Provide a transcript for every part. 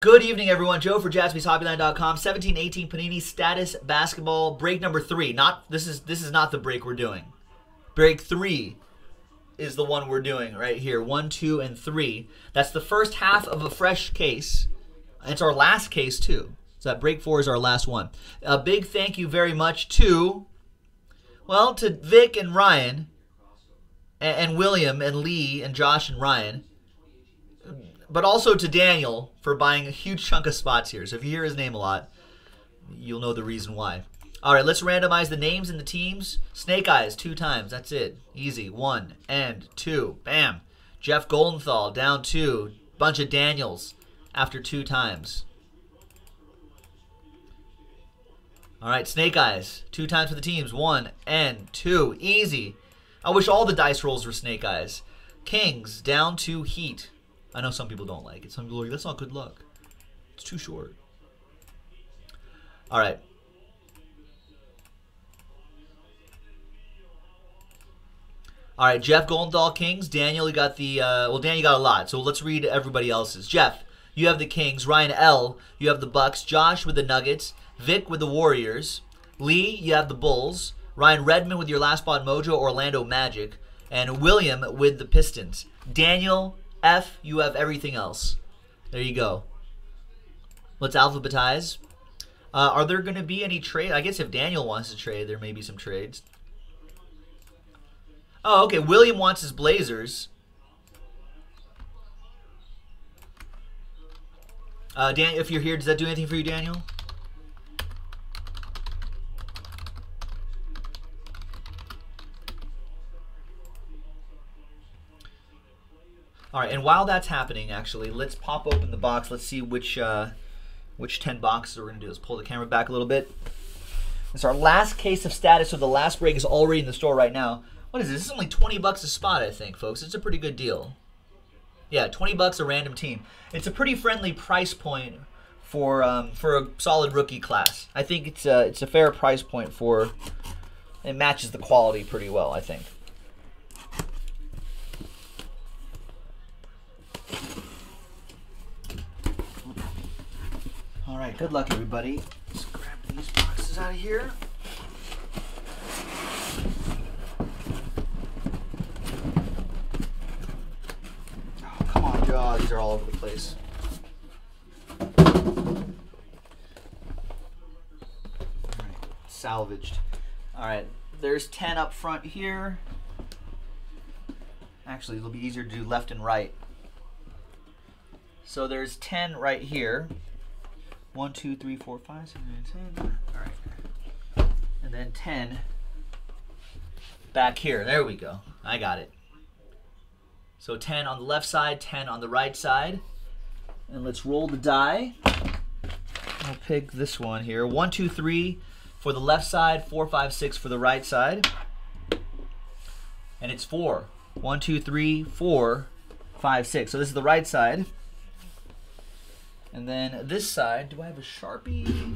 Good evening, everyone. Joe for JaspysHobbyLand.com. 17-18 Panini Status Basketball break number 3. This is not the break we're doing. Break 3 is the one we're doing right here. 1, 2, and 3. That's the first half of a fresh case. It's our last case too. So that break 4 is our last one. A big thank you very much to, well, to Vic and Ryan, and William and Lee and Josh and Ryan. But also to Daniel for buying a huge chunk of spots here. So if you hear his name a lot, you'll know the reason why. All right, let's randomize the names and the teams. Snake Eyes 2 times. That's it. Easy. 1 and 2. Bam. Jeff Goldenthal down 2. Bunch of Daniels after 2 times. All right, Snake Eyes 2 times for the teams. 1 and 2. Easy. I wish all the dice rolls were Snake Eyes. Kings down 2 Heat. I know some people don't like it. Some people are like, that's not good luck. It's too short. All right. All right, Jeff Goldenthal, Kings. Daniel, you got the, well, Dan, you got a lot. So let's read everybody else's. Jeff, you have the Kings. Ryan L, you have the Bucks. Josh with the Nuggets. Vic with the Warriors. Lee, you have the Bulls. Ryan Redmond with your last spot, Mojo, Orlando Magic. And William with the Pistons. Daniel F, you have everything else. There you go. Let's alphabetize. Are there going to be any trade? I guess if Daniel wants to trade, there may be some trades. Oh, okay. William wants his Blazers. Dan, if you're here, does that do anything for you, Daniel? All right, and while that's happening, actually, let's pop open the box. Let's see which 10 boxes we're going to do. Let's pull the camera back a little bit. It's our last case of status, so the last break is already in the store right now. What is this? This is only 20 bucks a spot, I think, folks. It's a pretty good deal. Yeah, 20 bucks a random team. It's a pretty friendly price point for a solid rookie class. I think it's a fair price point for – it matches the quality pretty well, I think. All right, good luck, everybody. Let's grab these boxes out of here. Oh, come on, Joe. These are all over the place. All right, salvaged. All right, there's 10 up front here. Actually, it'll be easier to do left and right. So there's 10 right here. 1, 2, 3, 4, 5, 6, 9, 10. All right. And then 10 back here. There we go. I got it. So 10 on the left side, 10 on the right side. And let's roll the die. I'll pick this one here. 1, 2, 3 for the left side, 4, 5, 6 for the right side. And it's 4. 1, 2, 3, 4, 5, 6. So this is the right side. And then this side, do I have a Sharpie?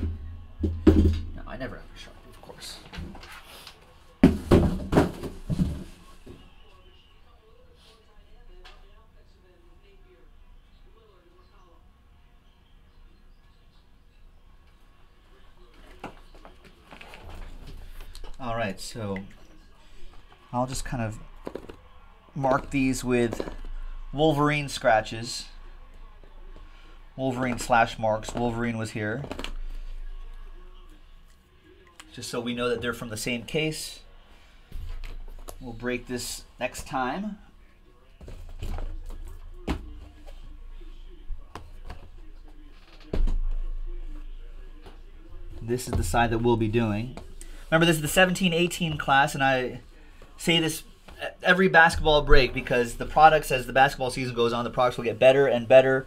No, I never have a Sharpie, of course. All right, so I'll just kind of mark these with Wolverine scratches. Wolverine slash marks. Wolverine was here. Just so we know that they're from the same case. We'll break this next time. This is the side that we'll be doing. Remember, this is the 17-18 class, and I say this at every basketball break because the products, as the basketball season goes on, the products will get better and better.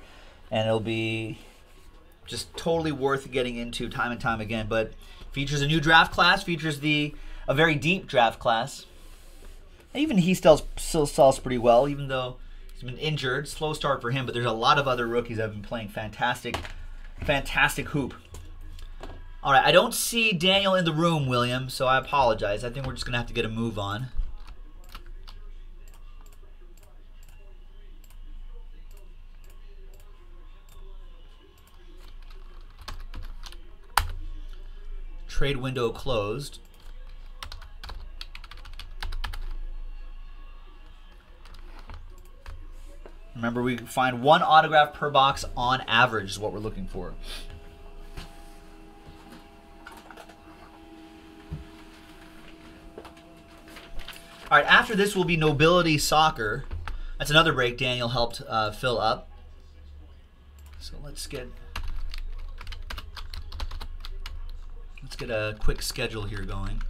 And it'll be just totally worth getting into time and time again. But features a new draft class, features a very deep draft class. And even he still sells pretty well, even though he's been injured. Slow start for him, but there's a lot of other rookies that have been playing fantastic, fantastic hoop. All right, I don't see Daniel in the room, William, so I apologize. I think we're just going to have to get a move on. Trade window closed. Remember, we find one autograph per box on average is what we're looking for. All right, after this will be Nobility Soccer. That's another break Daniel helped fill up. So let's get a quick schedule here going.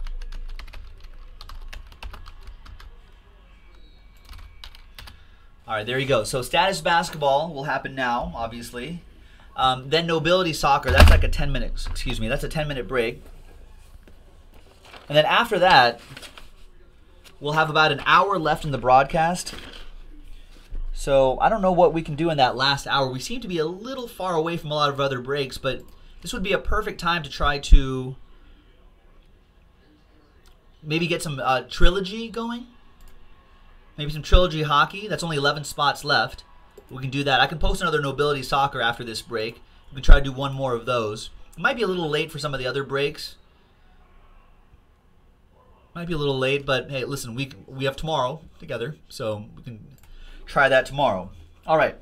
All right, there you go. So status basketball will happen now, obviously. Then Nobility Soccer, that's like a 10-minute, excuse me, that's a 10-minute break. And then after that, we'll have about an hour left in the broadcast. So I don't know what we can do in that last hour. We seem to be a little far away from a lot of other breaks, but this would be a perfect time to try to maybe get some trilogy going. Maybe some trilogy hockey. That's only 11 spots left. We can do that. I can post another Nobility Soccer after this break. We can try to do one more of those. It might be a little late for some of the other breaks. Might be a little late, but hey, listen, we have tomorrow together, so we can try that tomorrow. All right.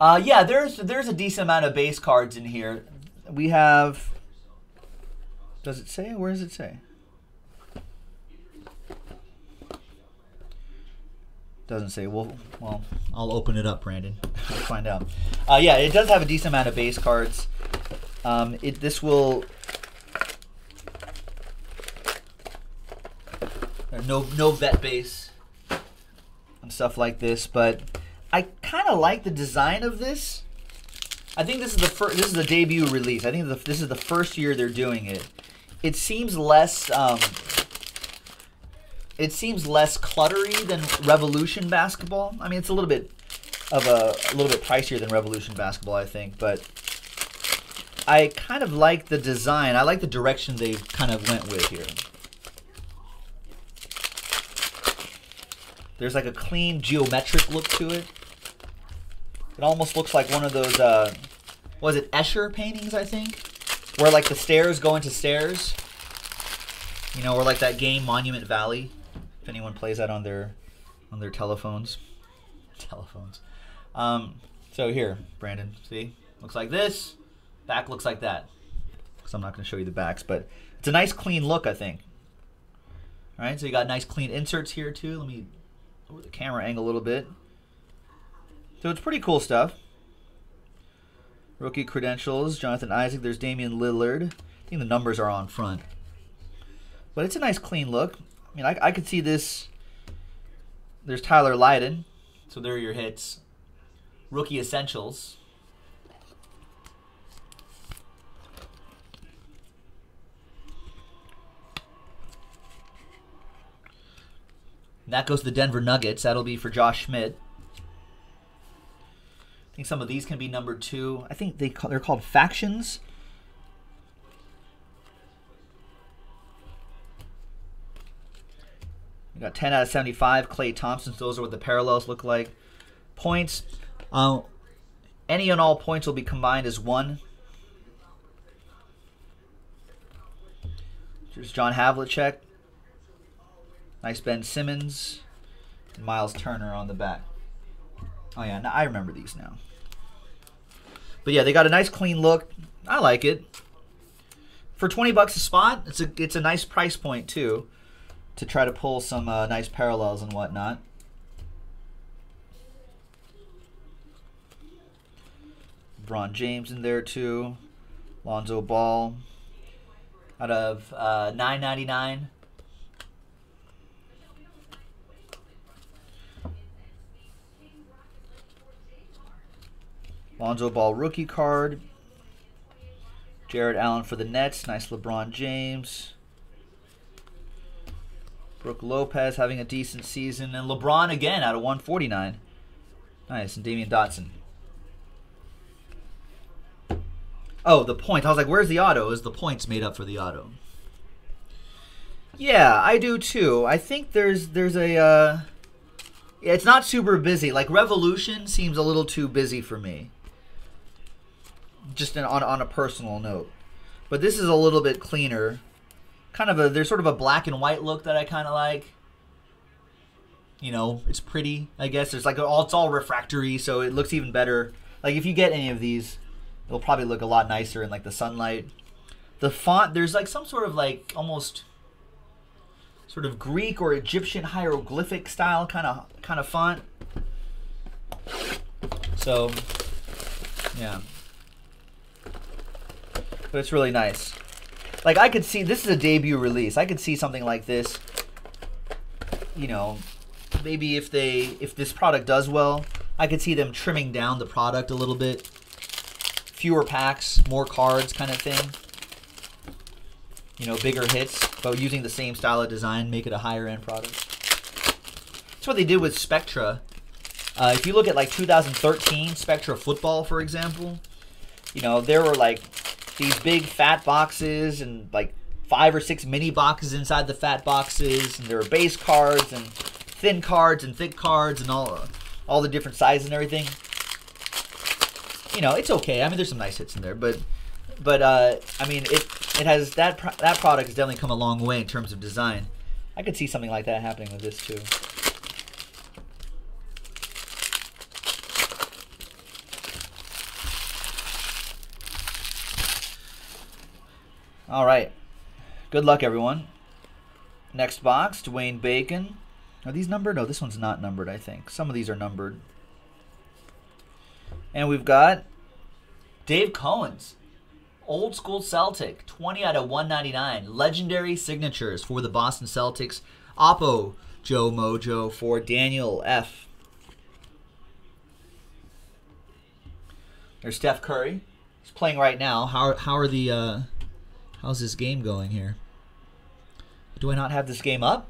Yeah, there's a decent amount of base cards in here. We have. Does it say? Where does it say? Doesn't say. Well, I'll open it up, Brandon. We'll find out. Yeah, it does have a decent amount of base cards. This will. No vet base and stuff like this, but I kind of like the design of this. I think this is the debut release. I think this is the first year they're doing it. It seems less cluttery than Revolution basketball. I mean, it's a little bit pricier than Revolution basketball, I think, but I kind of like the design. I like the direction they kind of went with here. There's like a clean geometric look to it. It almost looks like one of those, was it Escher paintings, I think? Where like the stairs go into stairs. You know, or like that game Monument Valley, if anyone plays that on their telephones. So here, Brandon, see? Looks like this, back looks like that. So I'm not gonna show you the backs, but it's a nice clean look, I think. All right, so you got nice clean inserts here too. Let me over the camera angle a little bit. So it's pretty cool stuff. Rookie credentials, Jonathan Isaac. There's Damian Lillard. I think the numbers are on front. But it's a nice clean look. I mean, I could see this. There's Tyler Lydon. So there are your hits. Rookie Essentials. That goes to the Denver Nuggets. That'll be for Josh Schmidt. I think some of these can be numbered too. I think they're called Factions. We got 10 out of 75. Klay Thompson. Those are what the parallels look like. Points. Any and all points will be combined as one. Here's John Havlicek. Nice Ben Simmons and Miles Turner on the back. Oh, yeah, I remember these now. But, yeah, they got a nice clean look. I like it. For 20 bucks a spot, it's a nice price point, too, to try to pull some nice parallels and whatnot. LeBron James in there, too. Lonzo Ball out of $9.99. Lonzo Ball rookie card. Jared Allen for the Nets. Nice LeBron James. Brook Lopez having a decent season. And LeBron again out of 149. Nice. And Damian Dotson. Oh, the points. I was like, where's the auto? Is the points made up for the auto? Yeah, I do too. I think there's a... yeah, it's not super busy. Like Revolution seems a little too busy for me. Just on a personal note. But this is a little bit cleaner. Kind of a, there's sort of a black and white look that I kind of like. You know, it's pretty, I guess. There's like all, it's all refractory, so it looks even better. Like if you get any of these, it'll probably look a lot nicer in like the sunlight. The font, there's like some sort of like almost sort of Greek or Egyptian hieroglyphic style kind of font. So, yeah. But it's really nice. Like I could see, this is a debut release. I could see something like this, you know, maybe if they, if this product does well, I could see them trimming down the product a little bit. Fewer packs, more cards kind of thing. You know, bigger hits, but using the same style of design, make it a higher end product. That's what they did with Spectra. If you look at like 2013 Spectra Football, for example, you know, there were like these big fat boxes and like 5 or 6 mini boxes inside the fat boxes. And there were base cards and thin cards and thick cards and all the different sizes and everything. You know, it's okay. I mean, there's some nice hits in there, but I mean, it has that product has definitely come a long way in terms of design. I could see something like that happening with this too. All right, good luck everyone. Next box, Dwayne Bacon. Are these numbered? No, this one's not numbered, I think. Some of these are numbered. And we've got Dave Cohen's Old School Celtic, 20/199. Legendary signatures for the Boston Celtics. Oppo Joe Mojo for Daniel F. There's Steph Curry. He's playing right now. How's this game going here? Do I not have this game up?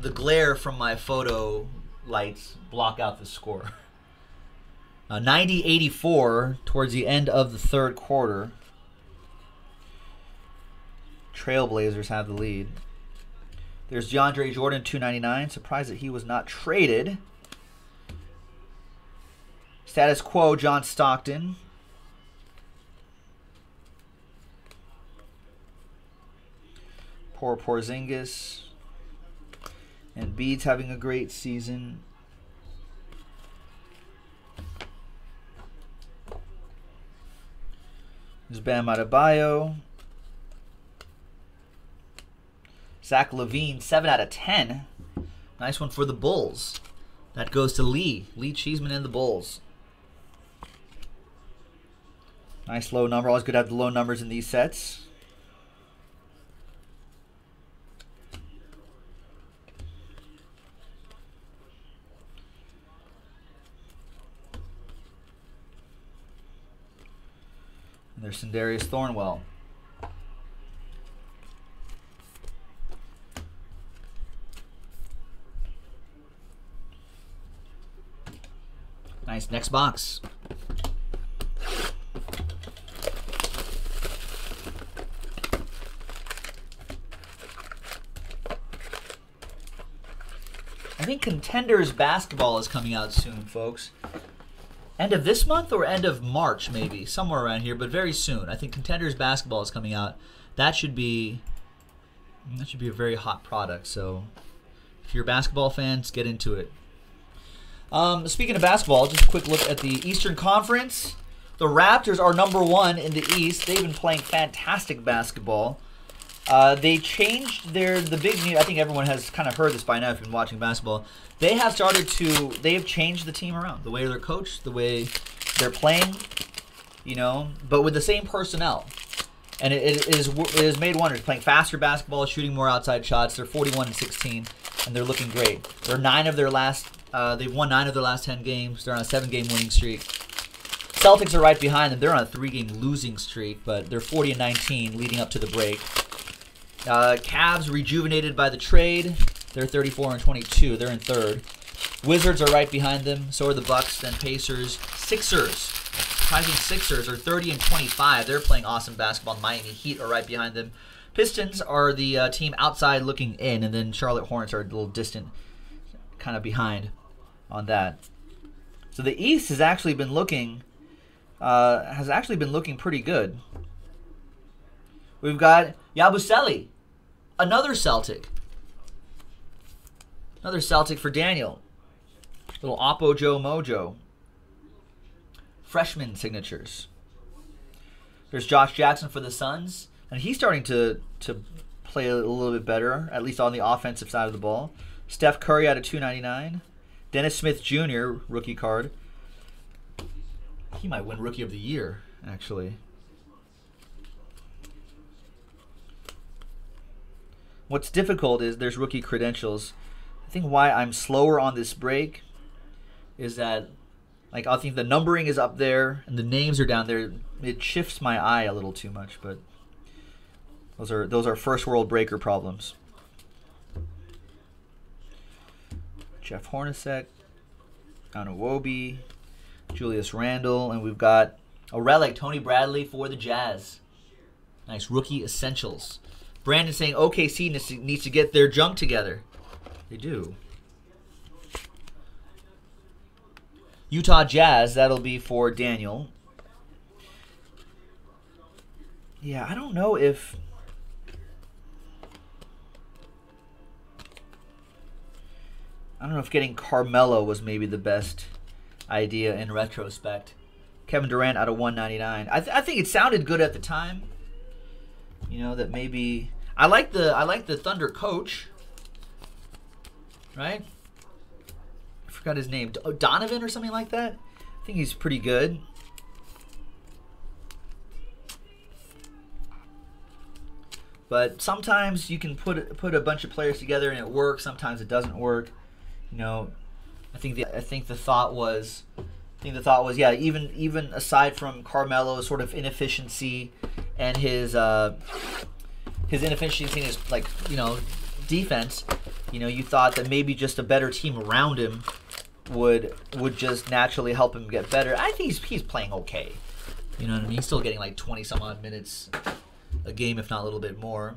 The glare from my photo lights block out the score. 90-84 towards the end of the third quarter. Trailblazers have the lead. There's DeAndre Jordan, 299. Surprised that he was not traded. Status quo, John Stockton. Poor Porzingis. And Bede's having a great season. There's Bam Adebayo. Zach LaVine, 7/10. Nice one for the Bulls. That goes to Lee. Lee Cheeseman and the Bulls. Nice low number. Always good to have the low numbers in these sets. There's Sendarius Thornwell. Nice. Next box. I think Contenders Basketball is coming out soon, folks. End of this month or end of March, maybe. Somewhere around here, but very soon. I think Contenders Basketball is coming out. That should be a very hot product. So if you're basketball fans, get into it. Speaking of basketball, just a quick look at the Eastern Conference. The Raptors are #1 in the East. They've been playing fantastic basketball. They changed the big news. I think everyone has kind of heard this by now if you've been watching basketball. They have changed the team around, the way they're coached, the way they're playing, you know, but with the same personnel. And it has made wonders, playing faster basketball, shooting more outside shots. They're 41-16, and they're looking great. They're they've won 9 of their last 10 games. They're on a 7-game winning streak. Celtics are right behind them. They're on a 3-game losing streak, but they're 40-19 leading up to the break. Cavs rejuvenated by the trade. They're 34-22. They're in third. Wizards are right behind them. So are the Bucks, then Pacers. Sixers. Rising Sixers are 30-25. They're playing awesome basketball. Miami Heat are right behind them. Pistons are the team outside looking in, and then Charlotte Hornets are a little distant, kind of behind on that. So the East has actually been looking pretty good. We've got Yabusele, another Celtic for Daniel. Little Oppo Joe Mojo. Freshman signatures. There's Josh Jackson for the Suns, and he's starting to play a little bit better, at least on the offensive side of the ball. Steph Curry out of 299. Dennis Smith Jr., rookie card. He might win Rookie of the Year, actually. What's difficult is there's rookie credentials. I think why I'm slower on this break is that, like, I think the numbering is up there and the names are down there. It shifts my eye a little too much, but those are first world breaker problems. Jeff Hornacek, Anunoby, Julius Randle, and we've got a relic, Tony Bradley for the Jazz. Nice rookie essentials. Brandon saying OKC needs to get their junk together. They do. Utah Jazz, that'll be for Daniel. Yeah, I don't know if... I don't know if getting Carmelo was maybe the best idea in retrospect. Kevin Durant out of 199. I think it sounded good at the time. You know, that maybe... I like the Thunder coach. Right? Got his name, Donovan or something like that. I think he's pretty good. But sometimes you can put a bunch of players together and it works. Sometimes it doesn't work. You know, I think the thought was, yeah, even aside from Carmelo's sort of inefficiency and his inefficiency in his, like, you know, defense, you know, you thought that maybe just a better team around him would just naturally help him get better. I think he's playing okay. You know what I mean? He's still getting like 20-some-odd minutes a game, if not a little bit more.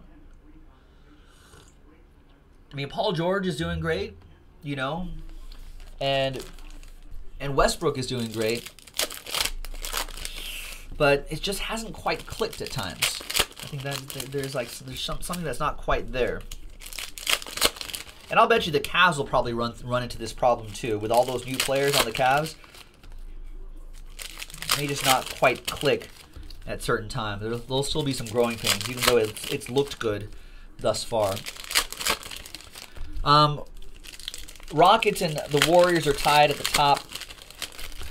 I mean, Paul George is doing great, you know, and Westbrook is doing great, but it just hasn't quite clicked at times. I think that there's something that's not quite there. And I'll bet you the Cavs will probably run into this problem too, with all those new players on the Cavs. They just not quite click at certain times. There'll still be some growing pains, even though it's looked good thus far. Rockets and the Warriors are tied at the top,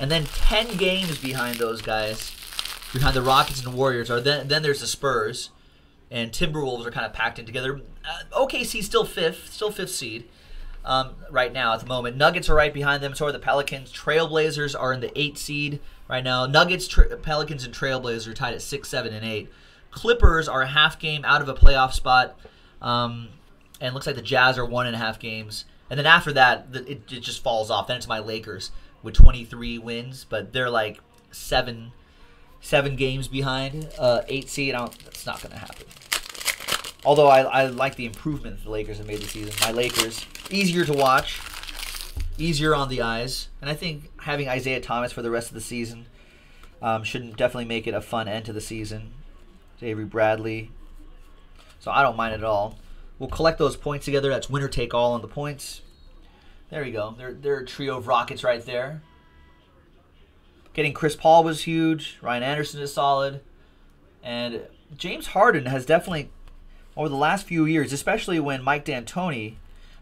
and then 10 games behind those guys, behind the Rockets and the Warriors, are then there's the Spurs. And Timberwolves are kind of packed in together. OKC still fifth seed right now at the moment. Nuggets are right behind them. So are the Pelicans. Trailblazers are in the 8th seed right now. Nuggets, Pelicans, and Trailblazers are tied at 6, 7, and 8. Clippers are a half game out of a playoff spot. And it looks like the Jazz are 1.5 games. And then after that, it just falls off. Then it's my Lakers with 23 wins. But they're like 7 games behind, 8 seed. That's not going to happen. Although I like the improvement the Lakers have made this season. My Lakers, easier to watch, easier on the eyes. And I think having Isaiah Thomas for the rest of the season should definitely make it a fun end to the season. Avery Bradley. So I don't mind it at all. We'll collect those points together. That's winner take all on the points. There we go. They're a trio of Rockets right there. Getting Chris Paul was huge. Ryan Anderson is solid. And James Harden has definitely, over the last few years, especially when Mike D'Antoni,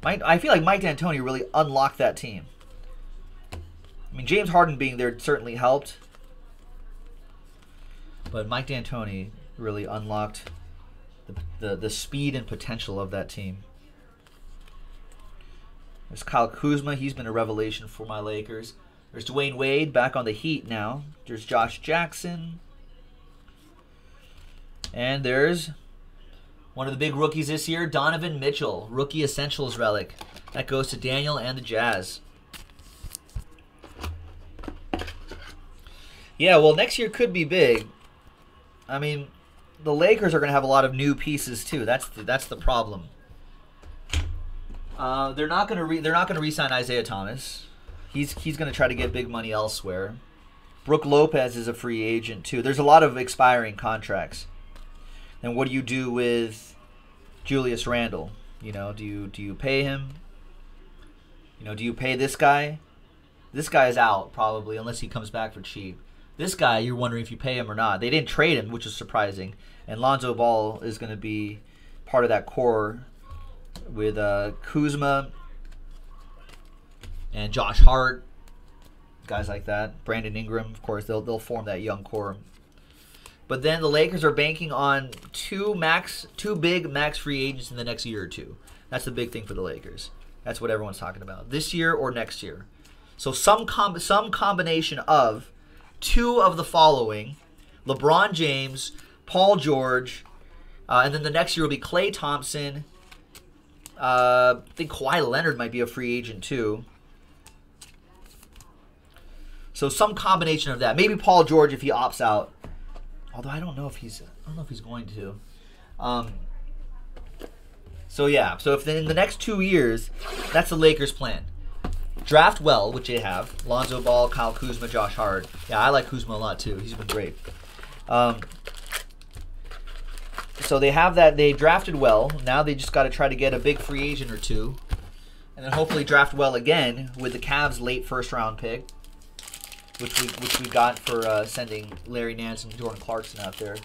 I feel like Mike D'Antoni really unlocked that team. I mean, James Harden being there certainly helped. But Mike D'Antoni really unlocked the speed and potential of that team. There's Kyle Kuzma. He's been a revelation for my Lakers. There's Dwayne Wade back on the Heat now. There's Josh Jackson. And there's one of the big rookies this year, Donovan Mitchell, rookie essentials relic. That goes to Daniel and the Jazz. Yeah, well, next year could be big. I mean, the Lakers are going to have a lot of new pieces too. That's the problem. They're not going to re-sign Isaiah Thomas. He's going to try to get big money elsewhere. Brook Lopez is a free agent, too. There's a lot of expiring contracts. And what do you do with Julius Randle? You know, do you pay him? You know, do you pay this guy? This guy is out probably unless he comes back for cheap. This guy, you're wondering if you pay him or not. They didn't trade him, which is surprising. And Lonzo Ball is going to be part of that core with Kuzma and Josh Hart, guys like that. Brandon Ingram, of course, they'll form that young core. But then the Lakers are banking on two big max free agents in the next year or two. That's the big thing for the Lakers. That's what everyone's talking about, this year or next year. So some combination of two of the following: LeBron James, Paul George, and then the next year will be Klay Thompson. I think Kawhi Leonard might be a free agent too. So some combination of that. Maybe Paul George if he opts out. Although I don't know if he's going to. So yeah. So if in the next 2 years, that's the Lakers' plan. Draft well, which they have. Lonzo Ball, Kyle Kuzma, Josh Hart. Yeah, I like Kuzma a lot too. He's been great. So they have that. They drafted well. Now they just got to try to get a big free agent or two. And then hopefully draft well again with the Cavs' late first-round pick, which we got for sending Larry Nance and Jordan Clarkson out there.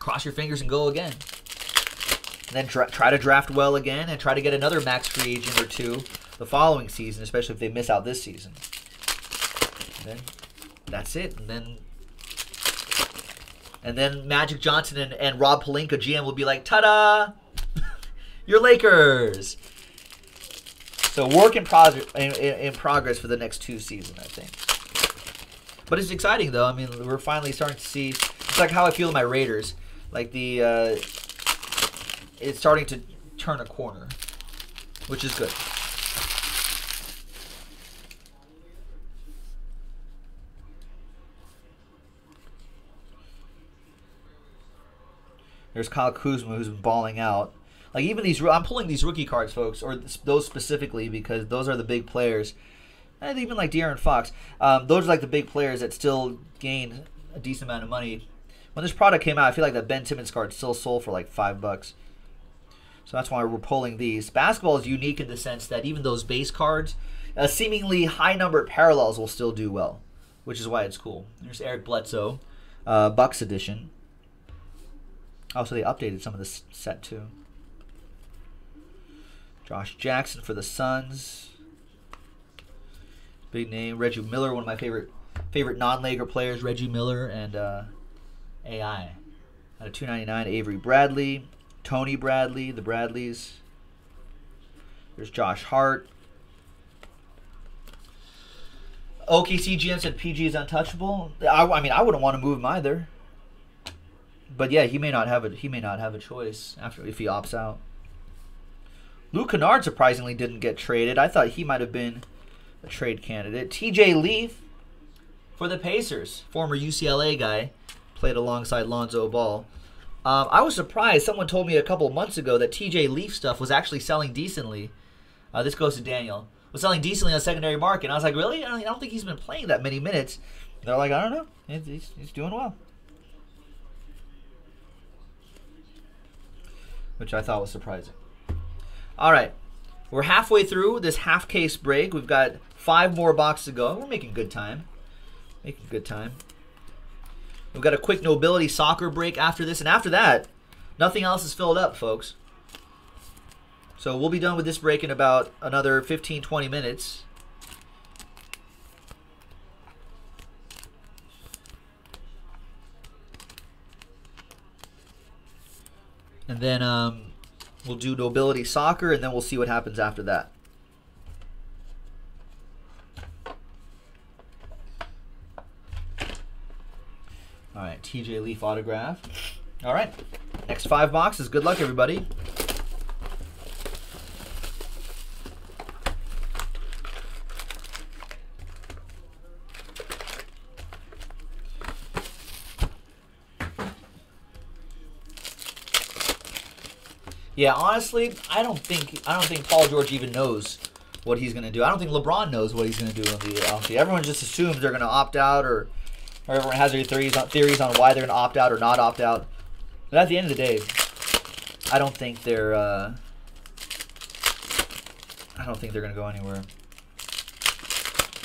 Cross your fingers and go again. And then try to draft well again and try to get another max free agent or two the following season, especially if they miss out this season. And then that's it. And then Magic Johnson and Rob Pelinka, GM, will be like, ta-da! You're Lakers! So work in progress for the next two seasons, I think. But it's exciting, though. I mean, we're finally starting to see... It's like how I feel in my Raiders. Like the... It's starting to turn a corner, which is good. There's Kyle Kuzma, who's been balling out. Like even these, I'm pulling these rookie cards, folks, or those specifically because those are the big players. And even like De'Aaron Fox, those are like the big players that still gained a decent amount of money. When this product came out, I feel like that Ben Simmons card still sold for like $5. So that's why we're pulling these. Basketball is unique in the sense that even those base cards, seemingly high-numbered parallels will still do well, which is why it's cool. There's Eric Bledsoe, Bucks edition. Also, they updated some of this set too. Josh Jackson for the Suns. Big name. Reggie Miller, one of my favorite non-Laker players, Reggie Miller, and... AI. Out of 299, Avery Bradley, Tony Bradley, the Bradleys. There's Josh Hart. OKC GM said PG is untouchable. I mean, I wouldn't want to move him either. But yeah, he may not have a choice after if he opts out. Luke Kennard surprisingly didn't get traded. I thought he might have been a trade candidate. TJ Leaf for the Pacers, former UCLA guy. Played alongside Lonzo Ball. I was surprised. Someone told me a couple months ago that TJ Leaf stuff was actually selling decently. This goes to Daniel. Was selling decently on the secondary market. And I was like, really? I don't think he's been playing that many minutes. And they're like, I don't know. He's doing well. Which I thought was surprising. All right. We're halfway through this half-case break. We've got 5 more boxes to go. We're making good time. Making good time. We've got a quick Nobility Soccer break after this. And after that, nothing else is filled up, folks. So we'll be done with this break in about another 15, 20 minutes. And then we'll do Nobility Soccer, and then we'll see what happens after that. All right, TJ Leaf autograph. All right, next 5 boxes. Good luck, everybody. Yeah, honestly, I don't think Paul George even knows what he's gonna do. I don't think LeBron knows what he's gonna do on the. Everyone just assumes they're gonna opt out or. or everyone has their theories on why they're an opt-out or not opt-out. But at the end of the day, I don't think they're going to go anywhere.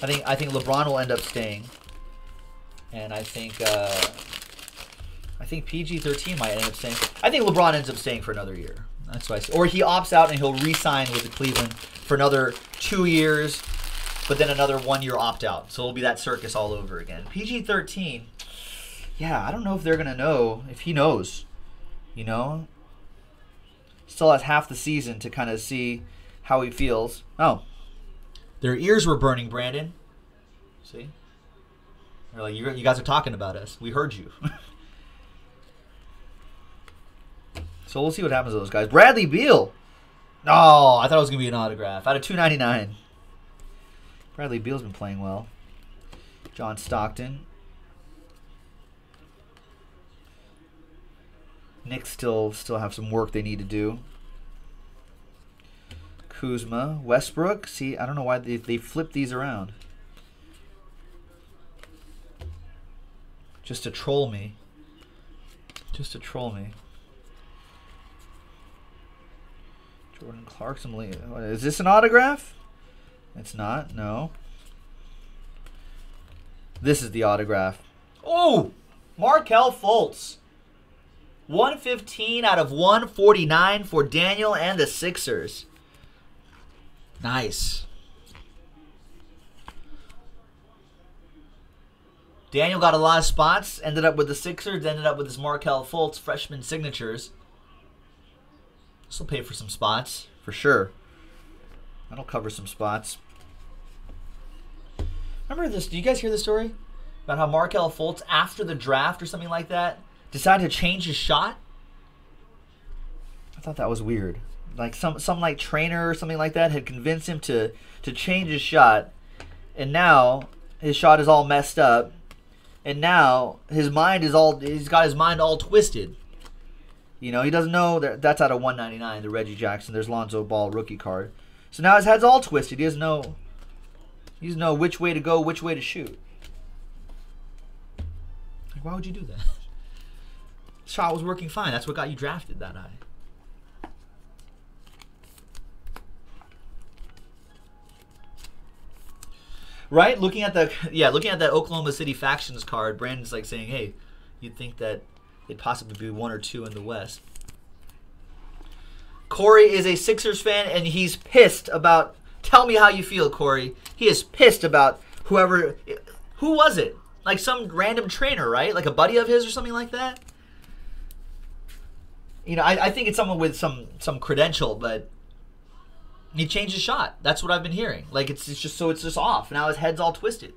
I think LeBron will end up staying, and I think PG-13 might end up staying. I think LeBron ends up staying for another year. That's why, or he opts out and he'll re-sign with the Cleveland for another 2 years, but then another 1 year opt out. So it'll be that circus all over again. PG-13, yeah, I don't know if they're gonna know if he knows. You know, still has half the season to kind of see how he feels. Oh. Their ears were burning, Brandon. See? They're like, you guys are talking about us. We heard you. So we'll see what happens to those guys. Bradley Beal. Oh, I thought it was going to be an autograph. Out of 299. Bradley Beal's been playing well. John Stockton. Knicks still have some work they need to do. Kuzma, Westbrook. See, I don't know why they flipped these around. Just to troll me. Just to troll me. Jordan Clarkson. Is this an autograph? It's not. No. This is the autograph. Oh! Markelle Fultz. 115 out of 149 for Daniel and the Sixers. Nice. Daniel got a lot of spots. Ended up with the Sixers. Ended up with his Markelle Fultz freshman signatures. This will pay for some spots for sure. That'll cover some spots. Remember this? Do you guys hear this story about how Markelle Fultz, after the draft or something like that, decided to change his shot? I thought that was weird. Like some like trainer or something like that had convinced him to change his shot, and now his shot is all messed up, and now his mind is all, he's got his mind all twisted. You know, he doesn't know that that's out of 199. The Reggie Jackson, there's Lonzo Ball rookie card. So now his head's all twisted. He doesn't know which way to go, which way to shoot. Like, why would you do that? Shot was working fine. That's what got you drafted that high. Right, looking at that Oklahoma City Factions card, Brandon's like saying, "Hey, you'd think that it'd possibly be one or two in the West." Corey is a Sixers fan, and he's pissed about. Tell me how you feel, Corey. He is pissed about whoever. Who was it? Like some random trainer, right? Like a buddy of his or something like that. You know, I think it's someone with some credential, but. He changed his shot. That's what I've been hearing. Like it's just off. Now his head's all twisted.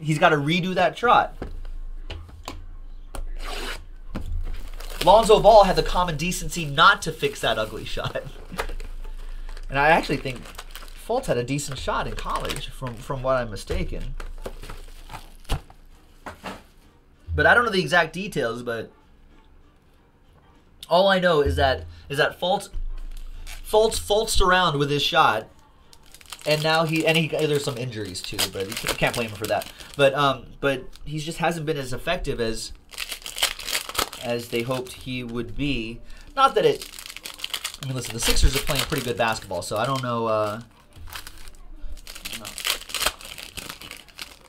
He's got to redo that shot. Lonzo Ball had the common decency not to fix that ugly shot. And I actually think Fultz had a decent shot in college, from what I'm mistaken. But I don't know the exact details. But all I know is that Fultz around with his shot, and now he there's some injuries too, but you can't blame him for that. But he just hasn't been as effective as they hoped he would be. Not that it. I mean, listen, the Sixers are playing pretty good basketball, so I don't know. I don't know.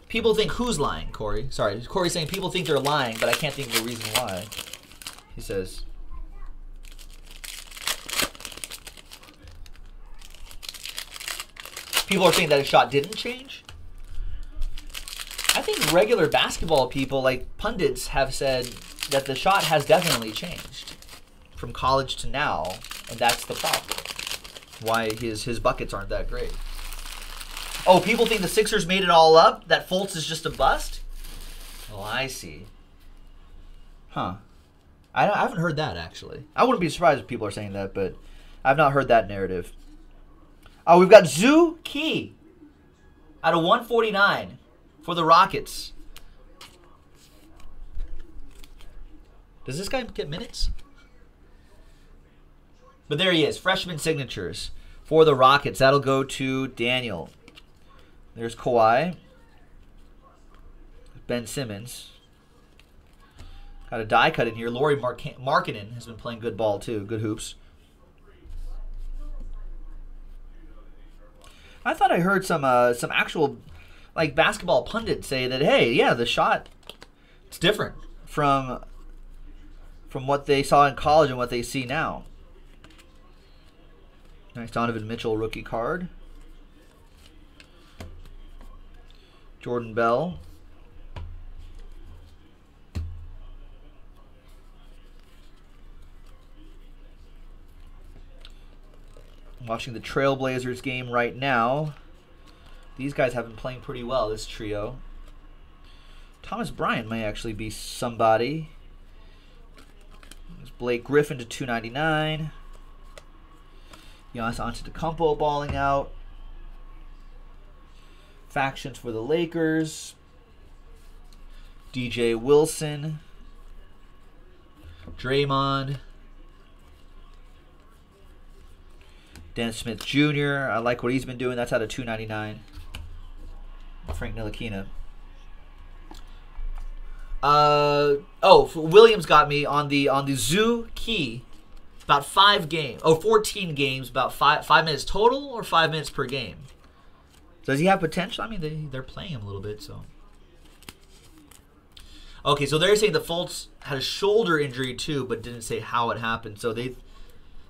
People think who's lying, Corey? Sorry, Corey's saying people think they're lying, but I can't think of a reason why. He says. People are saying that his shot didn't change. I think regular basketball people, like pundits, have said that the shot has definitely changed from college to now, and that's the problem. Why his buckets aren't that great. Oh, people think the Sixers made it all up, that Fultz is just a bust? Oh, I see. Huh. I haven't heard that, actually. I wouldn't be surprised if people are saying that, but I've not heard that narrative. Oh, we've got Zoo Key out of 149 for the Rockets. Does this guy get minutes? But there he is, freshman signatures for the Rockets. That'll go to Daniel. There's Kawhi. Ben Simmons. Got a die cut in here. Lauri Markkanen has been playing good ball, too. Good hoops. I thought I heard some actual like basketball pundit say that, hey, yeah, the shot, it's different from what they saw in college and what they see now. Nice Donovan Mitchell rookie card. Jordan Bell. I'm watching the Trailblazers game right now. These guys have been playing pretty well, this trio. Thomas Bryant may actually be somebody. There's Blake Griffin to 299. Giannis Antetokounmpo balling out. Factions for the Lakers. DJ Wilson. Draymond. Dennis Smith Jr. I like what he's been doing. That's out of 299. Frank Ntilikina. Oh, Williams got me on the Zoo Key. About 14 games, about 5 minutes total or 5 minutes per game. Does he have potential? I mean, they're playing him a little bit, so. Okay, so they're saying the Fultz had a shoulder injury too, but didn't say how it happened. So they,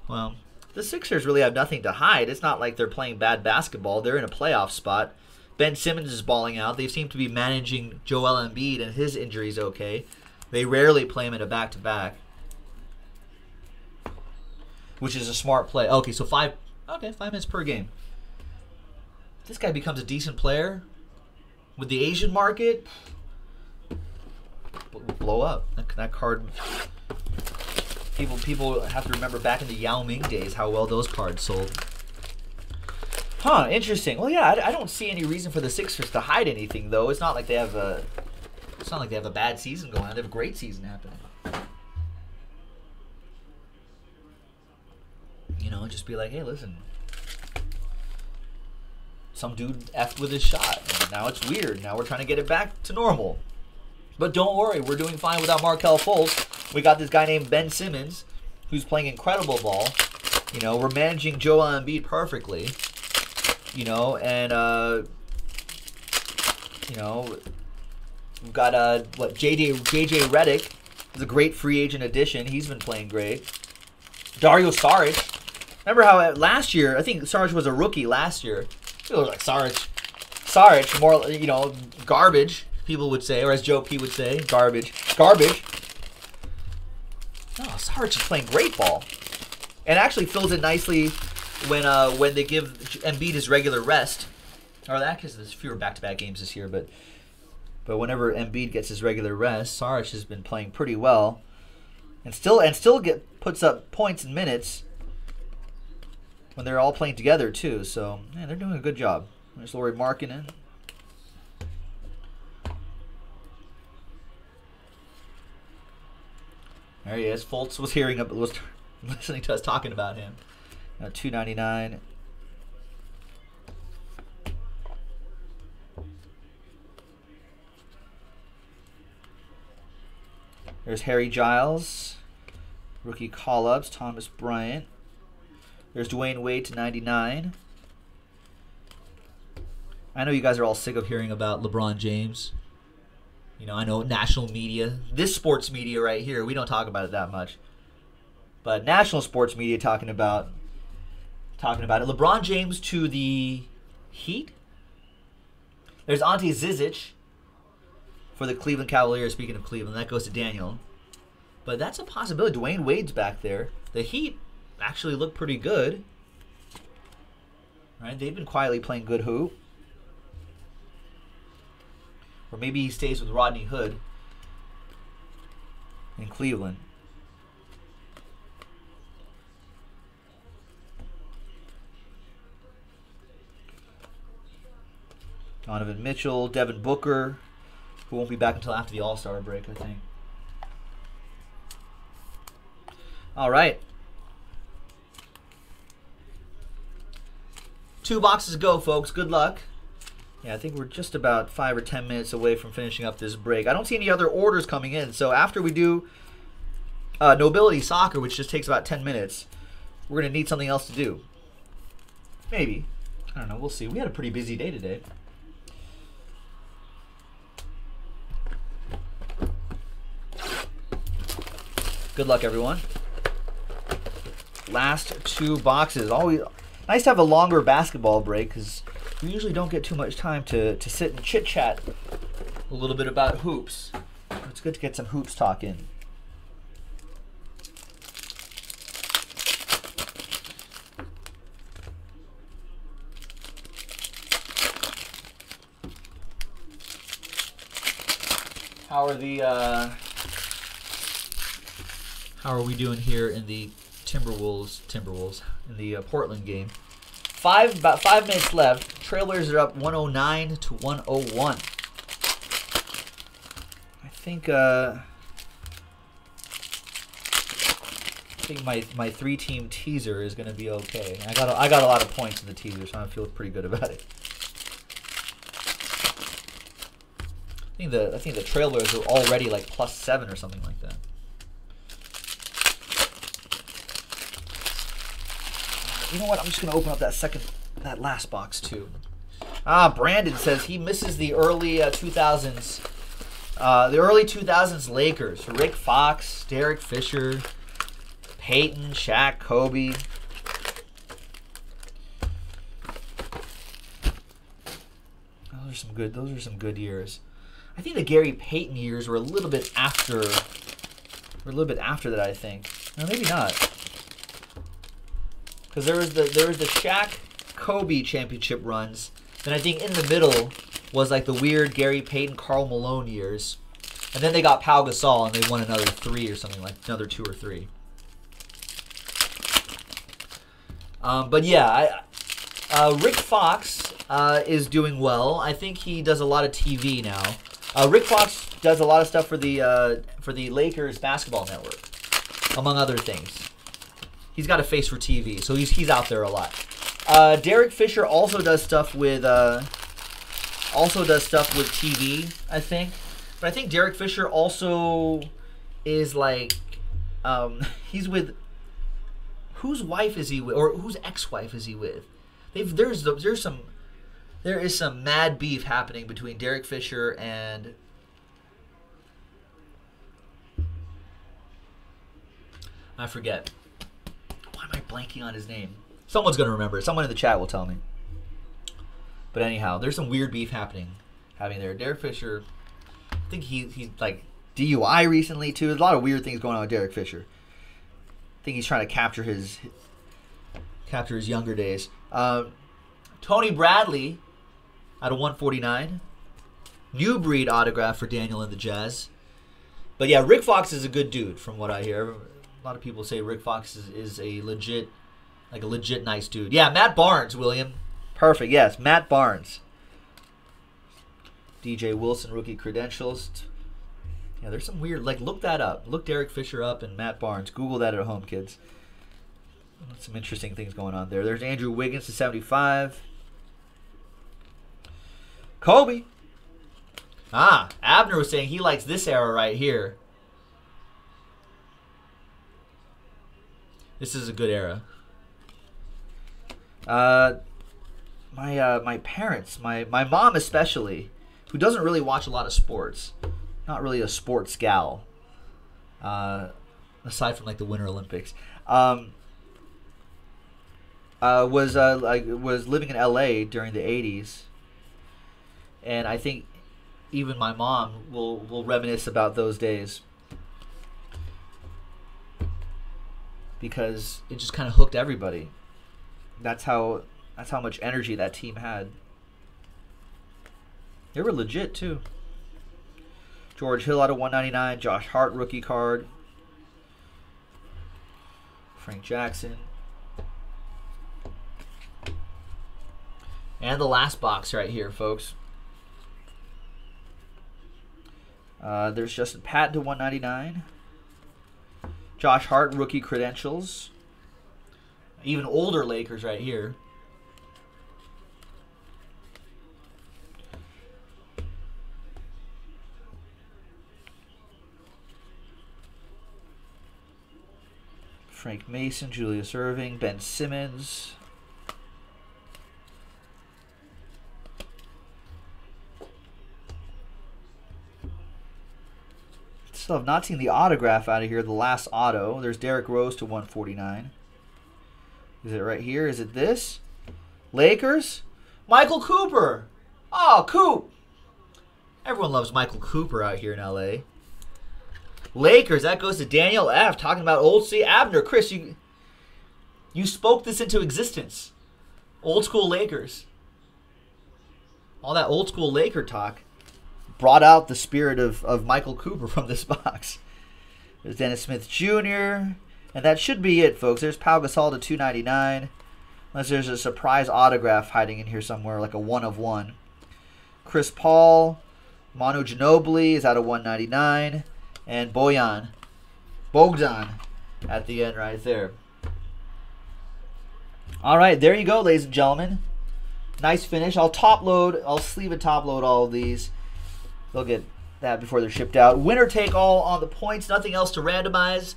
well, the Sixers really have nothing to hide. It's not like they're playing bad basketball. They're in a playoff spot. Ben Simmons is balling out. They seem to be managing Joel Embiid and his injuries okay. They rarely play him in a back-to-back. Which is a smart play. Okay, so five minutes per game. This guy becomes a decent player with the Asian market. Blow up that card. People have to remember back in the Yao Ming days how well those cards sold. Huh? Interesting. Well, yeah, I don't see any reason for the Sixers to hide anything though. It's not like they have a. It's not like they have a bad season going on. They have a great season happening. You know, just be like, hey, listen, some dude effed with his shot. And now it's weird. Now we're trying to get it back to normal. But don't worry, we're doing fine without Markelle Fultz. We got this guy named Ben Simmons who's playing incredible ball. You know, we're managing Joel Embiid perfectly. You know, and, you know, we've got, what, J.J. Redick is a great free agent addition. He's been playing great. Dario Saric. Remember how last year, I think Saric was a rookie last year. People were like, Saric, more, you know, garbage, people would say, or as Joe P would say, garbage. No, Saric is playing great ball. And actually fills it nicely when they give Embiid his regular rest. Or that, because there's fewer back-to-back games this year, but whenever Embiid gets his regular rest, Saric has been playing pretty well. And still puts up points and minutes when they're all playing together too. So man, they're doing a good job. There's Lauri Markkanen. There he is. Fultz was listening to us talking about him. Now, 299. There's Harry Giles. Rookie call-ups, Thomas Bryant. There's Dwayne Wade to 99. I know you guys are all sick of hearing about LeBron James. You know, I know national media, this sports media right here, we don't talk about it that much. But national sports media talking about it. LeBron James to the Heat. There's Ante Zizic for the Cleveland Cavaliers. Speaking of Cleveland, that goes to Daniel. But that's a possibility. Dwayne Wade's back there. The Heat actually look pretty good. Right? They've been quietly playing good hoop. Or maybe he stays with Rodney Hood in Cleveland. Donovan Mitchell, Devin Booker, who won't be back until after the All-Star break, I think. All right. 2 boxes go, folks. Good luck. Yeah, I think we're just about 5 or 10 minutes away from finishing up this break. I don't see any other orders coming in, so after we do Nobility Soccer, which just takes about 10 minutes, we're going to need something else to do. Maybe. I don't know. We'll see. We had a pretty busy day today. Good luck, everyone. Last two boxes. Always nice to have a longer basketball break because we usually don't get too much time to sit and chit-chat a little bit about hoops. It's good to get some hoops talk in. How are the how are we doing here in the Timberwolves in the Portland game? About five minutes left. Trailblazers are up 109 to 101. I think my three-team teaser is going to be okay. I got a lot of points in the teaser, so I feel pretty good about it. I think the Trailblazers are already like +7 or something like that. You know what? I'm just gonna open up that last box too. Ah, Brandon says he misses the early 2000s, the early 2000s Lakers. Rick Fox, Derek Fisher, Peyton, Shaq, Kobe. Those are some good years. I think the Gary Payton years were a little bit after that, I think. No, maybe not. Because there was the Shaq Kobe championship runs. Then I think in the middle was like the weird Gary Payton, Karl Malone years. And then they got Pau Gasol and they won another three or something, like another two or three. But yeah, Rick Fox is doing well. I think he does a lot of TV now. Rick Fox does a lot of stuff for the Lakers basketball network, among other things. He's got a face for TV, so he's out there a lot. Derek Fisher also does stuff with TV, I think. But I think Derek Fisher also is like he's with whose wife is he with, or whose ex-wife is he with? There is some mad beef happening between Derek Fisher and I forget. Why am I blanking on his name? Someone's gonna remember it. Someone in the chat will tell me. But anyhow, there's some weird beef happening there. Derek Fisher, I think he's like DUI recently too. There's a lot of weird things going on with Derek Fisher. I think he's trying to capture his younger days. Tony Bradley. Out of 149. New breed autograph for Daniel and the Jazz. But yeah, Rick Fox is a good dude from what I hear. A lot of people say Rick Fox is a legit nice dude. Yeah, Matt Barnes, William. Perfect, yes, Matt Barnes. DJ Wilson, rookie credentials. Yeah, there's some weird, like, look that up. Look Derek Fisher up and Matt Barnes. Google that at home, kids. Some interesting things going on there. There's Andrew Wiggins to 75. Kobe. Ah, Abner was saying he likes this era right here. This is a good era. My parents, my mom especially, who doesn't really watch a lot of sports, not really a sports gal, aside from like the Winter Olympics, was living in LA during the 80s, and I think even my mom will reminisce about those days, because it just kind of hooked everybody. That's how much energy that team had. They were legit too. George Hill out of 199, Josh Hart rookie card, Frank Jackson, and the last box right here, folks. There's Justin Patton to 199. Josh Hart, rookie credentials. Even older Lakers right here. Frank Mason, Julius Irving, Ben Simmons. Still have not seen the autograph out of here, the last auto. There's Derrick Rose to 149. Is it right here? Is it this? Lakers? Michael Cooper! Oh, Coop! Everyone loves Michael Cooper out here in L.A. Lakers, that goes to Daniel F. Talking about old school Abner. Chris, you spoke this into existence. Old school Lakers. All that old school Laker talk brought out the spirit of Michael Cooper from this box. There's Dennis Smith Jr. And that should be it, folks. There's Pau Gasol to 299. Unless there's a surprise autograph hiding in here somewhere, like a one-of-one. Chris Paul. Manu Ginobili is out of 199. And Bogdan at the end right there. All right, there you go, ladies and gentlemen. Nice finish. I'll sleeve and top load all of these. They'll get that before they're shipped out. Winner take all on the points. Nothing else to randomize.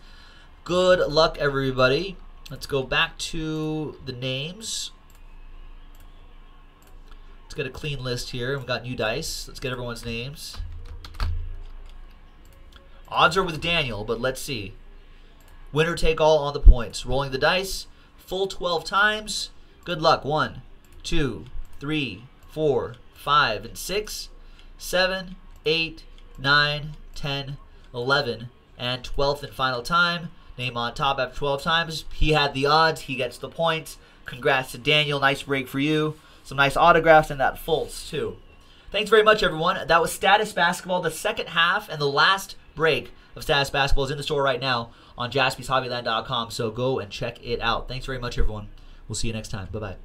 Good luck, everybody. Let's go back to the names. Let's get a clean list here. We've got new dice. Let's get everyone's names. Odds are with Daniel, but let's see. Winner take all on the points. Rolling the dice. Full 12 times. Good luck. 1, 2, 3, 4, 5, and 6. 7, 8, 9, 10, 11, and 12th and final time. Name on top after 12 times. He had the odds. He gets the points. Congrats to Daniel. Nice break for you. Some nice autographs and that Fultz, too. Thanks very much, everyone. That was Status Basketball, the second half and the last break of Status Basketball is in the store right now on JaspysHobbyLand.com, so go and check it out. Thanks very much, everyone. We'll see you next time. Bye-bye.